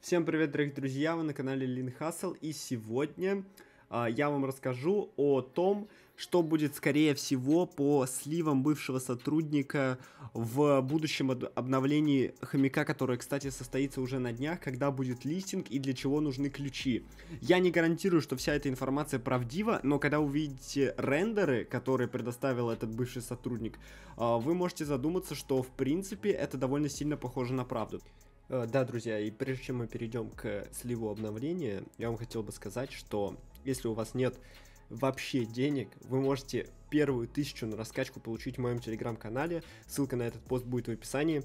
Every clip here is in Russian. Всем привет, дорогие друзья, вы на канале LeanHustle, и сегодня я вам расскажу о том, что будет, скорее всего, по сливам бывшего сотрудника в будущем обновлении хомяка, которое, кстати, состоится уже на днях, когда будет листинг и для чего нужны ключи. Я не гарантирую, что вся эта информация правдива, но когда увидите рендеры, которые предоставил этот бывший сотрудник, вы можете задуматься, что, в принципе, это довольно сильно похоже на правду. Да, друзья, и прежде чем мы перейдем к сливу обновления, я вам хотел бы сказать, что если у вас нет вообще денег, вы можете первую 1000 на раскачку получить в моем телеграм-канале, ссылка на этот пост будет в описании.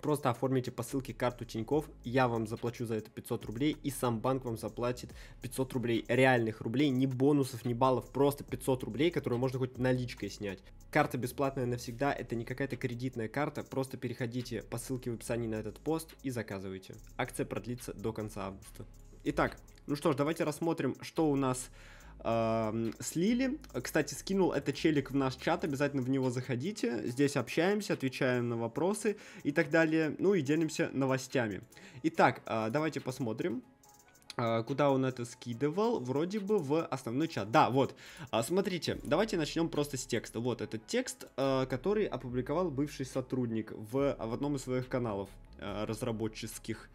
Просто оформите по ссылке карту Тинькофф, я вам заплачу за это 500 рублей, и сам банк вам заплатит 500 рублей, реальных рублей, ни бонусов, ни баллов, просто 500 рублей, которые можно хоть наличкой снять. Карта бесплатная навсегда, это не какая-то кредитная карта, просто переходите по ссылке в описании на этот пост и заказывайте. Акция продлится до конца августа. Итак, ну что ж, давайте рассмотрим, что у нас слили. Кстати, скинул это челик в наш чат, обязательно в него заходите. Здесь общаемся, отвечаем на вопросы и так далее, ну и делимся новостями. Итак, давайте посмотрим, куда он это скидывал. Вроде бы в основной чат. Да, вот, смотрите, давайте начнем просто с текста. Вот этот текст, который опубликовал бывший сотрудник в одном из своих каналов разработческих.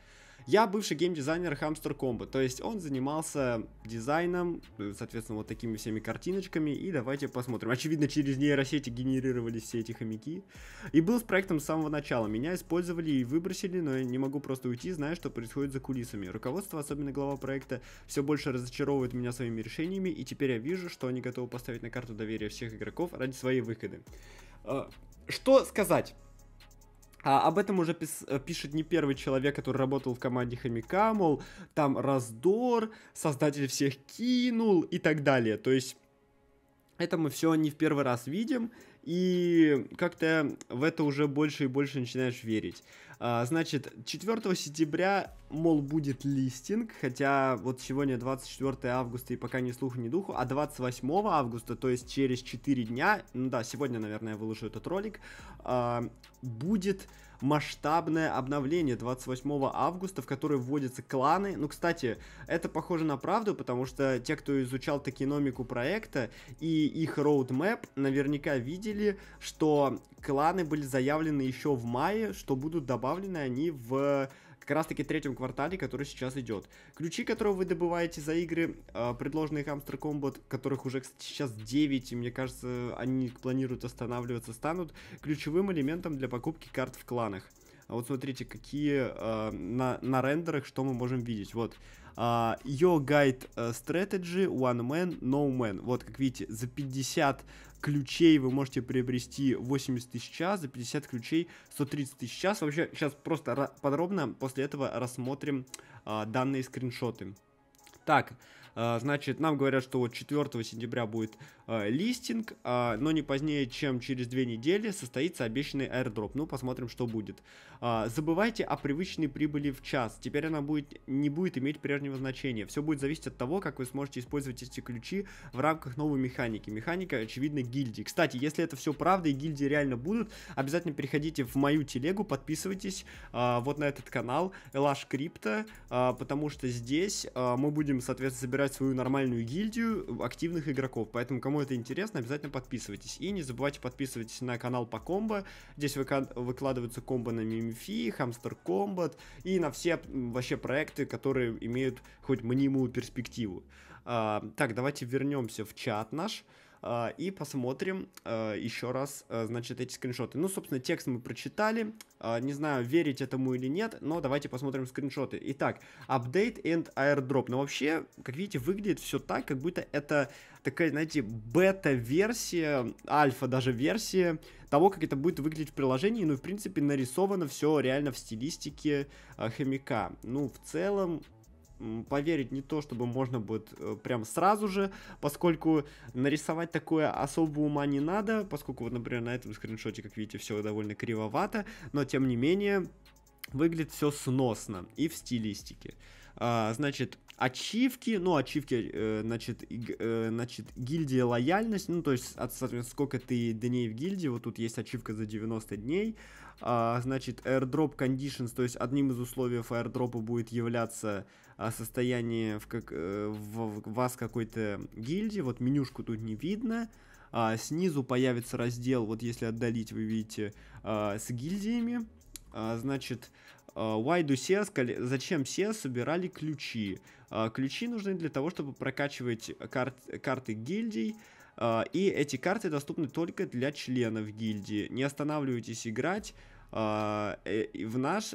Я бывший геймдизайнер Hamster Kombat, то есть он занимался дизайном, соответственно, вот такими всеми картиночками, и давайте посмотрим. Очевидно, через нейросети генерировались все эти хомяки, и был с проектом с самого начала. Меня использовали и выбросили, но я не могу просто уйти, зная, что происходит за кулисами. Руководство, особенно глава проекта, все больше разочаровывает меня своими решениями, и теперь я вижу, что они готовы поставить на карту доверие всех игроков ради своей выходы. Что сказать? Об этом уже пишет не первый человек, который работал в команде Хамикамол, там раздор, создатель всех кинул и так далее. То есть это мы все не в первый раз видим, и как-то в это уже больше и больше начинаешь верить. Значит, 4 сентября, мол, будет листинг, хотя вот сегодня 24 августа и пока ни слуху, ни духу, а 28 августа, то есть через 4 дня, ну да, сегодня, наверное, я выложу этот ролик, будет масштабное обновление 28 августа, в которое вводятся кланы. Ну, кстати, это похоже на правду, потому что те, кто изучал токеномику проекта и их роудмэп, наверняка видели, что кланы были заявлены еще в мае, что будут добавлены они в как раз-таки третьем квартале, который сейчас идет. Ключи, которые вы добываете за игры, предложенные Hamster Kombat, которых уже, кстати, сейчас 9, и мне кажется, они планируют останавливаться, станут ключевым элементом для покупки карт в кланах. Вот смотрите, какие на рендерах, что мы можем видеть. Вот, Your Guide Strategy, One Man, No Man. Вот, как видите, за 50 ключей вы можете приобрести 80 тысяч час, за 50 ключей 130 тысяч час. Вообще, сейчас просто подробно после этого рассмотрим данные скриншоты. Так, значит, нам говорят, что 4 сентября будет листинг, но не позднее, чем через 2 недели состоится обещанный airdrop. Ну, посмотрим, что будет. Забывайте о привычной прибыли в час. Теперь она не будет иметь прежнего значения. Все будет зависеть от того, как вы сможете использовать эти ключи в рамках новой механики. Механика, очевидно, гильдии. Кстати, если это все правда и гильдии реально будут, обязательно переходите в мою телегу, подписывайтесь вот на этот канал LHCrypto, потому что здесь мы будем, соответственно, собирать свою нормальную гильдию активных игроков, поэтому кому это интересно, обязательно подписывайтесь. И не забывайте подписывайтесь на канал по комбо, здесь выкладываются комбо на мимифи, Hamster Kombat и на все вообще проекты, которые имеют хоть мнимую перспективу. Так, давайте вернемся в чат наш и посмотрим еще раз, значит, эти скриншоты. Ну, собственно, текст мы прочитали. Не знаю, верить этому или нет, но давайте посмотрим скриншоты. Итак, update and airdrop. Но вообще, как видите, выглядит все так, как будто это такая, знаете, бета-версия, альфа даже версия того, как это будет выглядеть в приложении. Ну, в принципе, нарисовано все реально в стилистике хомяка. Ну, в целом поверить не то, чтобы можно будет прям сразу же, поскольку нарисовать такое особо ума не надо, поскольку вот, например, на этом скриншоте, как видите, все довольно кривовато, но тем не менее выглядит все сносно и в стилистике. Значит, ачивки, ну, ачивки, значит, гильдия лояльность, ну, то есть, соответственно, сколько ты дней в гильдии, вот тут есть ачивка за 90 дней, значит, airdrop conditions, то есть одним из условий airdropа будет являться состояние в вас какой-то гильдии. Вот менюшку тут не видно. Снизу появится раздел, вот если отдалить, вы видите, с гильдиями. Значит, why do CS, зачем CS собирали ключи? Ключи нужны для того, чтобы прокачивать карты гильдий. И эти карты доступны только для членов гильдии. Не останавливайтесь играть в наш...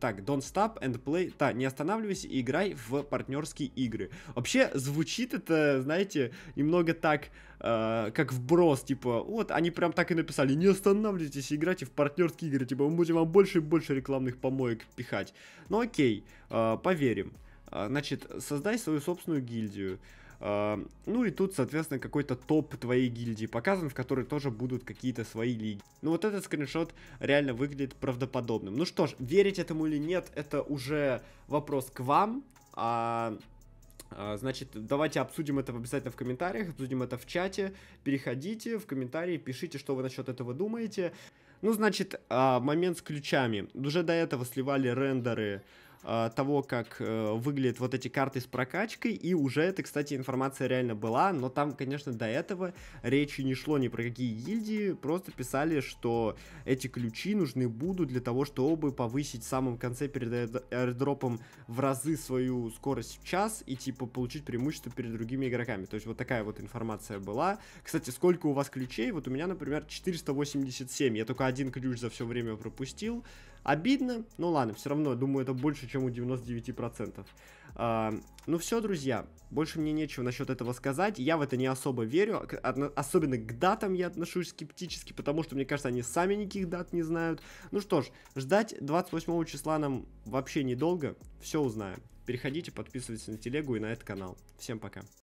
Так, don't stop and play... Так, не останавливайся и играй в партнерские игры. Вообще, звучит это, знаете, немного так, как вброс, типа, вот, они прям так и написали, не останавливайтесь и играйте в партнерские игры, типа, мы будем вам больше и больше рекламных помоек пихать. Ну окей, поверим. Значит, создай свою собственную гильдию. Ну и тут, соответственно, какой-то топ твоей гильдии показан, в которой тоже будут какие-то свои лиги. Ну вот этот скриншот реально выглядит правдоподобным. Ну что ж, верить этому или нет, это уже вопрос к вам. Значит, давайте обсудим это обязательно в комментариях, обсудим это в чате. Переходите в комментарии, пишите, что вы насчет этого думаете. Ну, значит, момент с ключами. Уже до этого сливали рендеры того, как выглядят вот эти карты с прокачкой, и уже это, кстати, информация реально была, но там, конечно, до этого речи не шло ни про какие гильдии, просто писали, что эти ключи нужны будут для того, чтобы повысить в самом конце перед аирдропом в разы свою скорость в час и, типа, получить преимущество перед другими игроками. То есть вот такая вот информация была. Кстати, сколько у вас ключей? Вот у меня, например, 487, я только один ключ за все время пропустил. Обидно, но ладно, все равно, думаю, это больше, чем у 99%. Ну все, друзья, больше мне нечего насчет этого сказать. Я в это не особо верю, особенно к датам я отношусь скептически, потому что, мне кажется, они сами никаких дат не знают. Ну что ж, ждать 28 числа нам вообще недолго, все узнаем. Переходите, подписывайтесь на телегу и на этот канал. Всем пока.